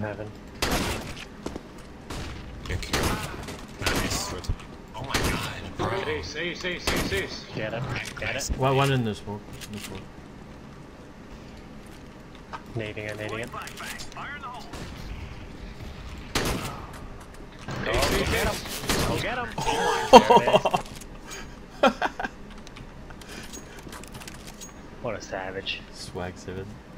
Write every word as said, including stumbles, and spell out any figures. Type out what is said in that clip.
Heaven. Thank you. Nice. Oh my god, bro. Hey, save, save, save, save. Get it, get it. Well, one in this one. In this one. Nading it, nading it. Fire in the hole. Hey, oh, get him. Go get him. Oh my god. What a savage. Swag seven.